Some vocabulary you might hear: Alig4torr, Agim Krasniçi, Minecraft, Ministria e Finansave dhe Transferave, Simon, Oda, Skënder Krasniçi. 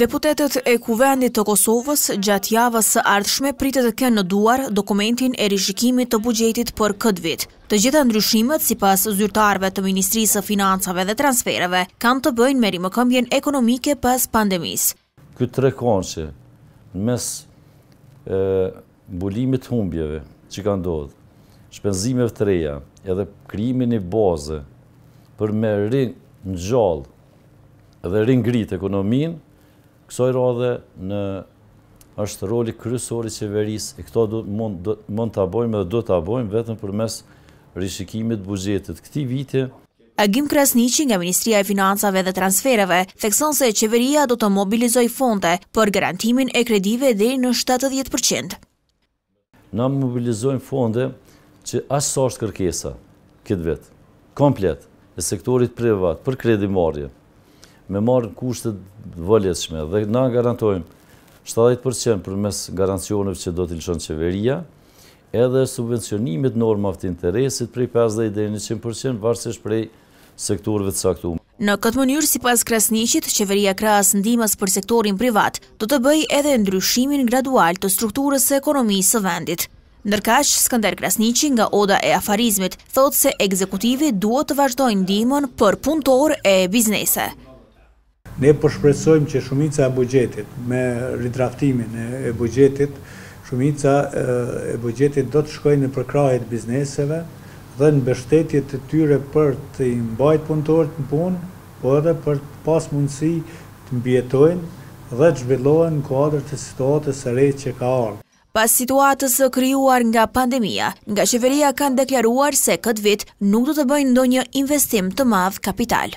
Deputetet e Kuvendit të Kosovës gjatë javës së ardhshme pritet të kenë në duar dokumentin e rishikimit të buxhetit për këtë vit. Të gjitha ndryshimet sipas zyrtarëve të Ministrisë së Finansave dhe Transferave kanë të bëjnë me rimëkëmbjen ekonomike pas pandemisë. Ky trekënçi mes mbulimit të humbjeve që kanë ndodhur, shpenzimeve të reja, edhe krijimin e baze për me ringjallë dhe ringrit ekonominë, kësoj radhe në është roli kryesor i qeverisë, e këto mund ta bëjmë dhe do ta bëjmë vetëm përmes rishikimit të buxhetit këtij viti. Agim Krasniçi nga Ministria e Finansave dhe Transferave thekson se qeveria do të mobilizojë fonde për garantimin e kredive deri në 70%. Na mobilizojmë fonde që as sa është kërkesa këtë vit, komplet e sektorit privat për kredimarrje. Me marrë kushtet vëlletshme dhe na garantojmë 70% përmes garancioneve që do t'i lëshon qeveria, edhe subvencionimit normave të interesit prej 50 deri në 100% varësisht prej sektorëve të caktuar. Në këtë mënyrë, sipas Krasniçit, qeveria krahas ndihmës për sektorin privat do të bëjë edhe ndryshimin gradual të strukturës së ekonomisë së vendit. Ndërkaq, Skënder Krasniçi nga Oda e afarizmit thotë se ekzekutivi duhet të vazhdojë ndihmën për punëtorë e biznese. Ne po shpresojmë që shumica e buxhetit, me ridraftimin e buxhetit, shumica e buxhetit do të shkojë në përkrahje të bizneseve dhe në mbështetje të tyre për të mbajtur punëtorët në punë, por edhe për të pas mundësi të mbijetojnë dhe të zhvillohen në kuadër të situatës së re që ka ardhur. Pas situatës së krijuar nga pandemia, nga qeveria kanë deklaruar se këtë vit nuk do të bëjnë ndonjë investim të madh kapital.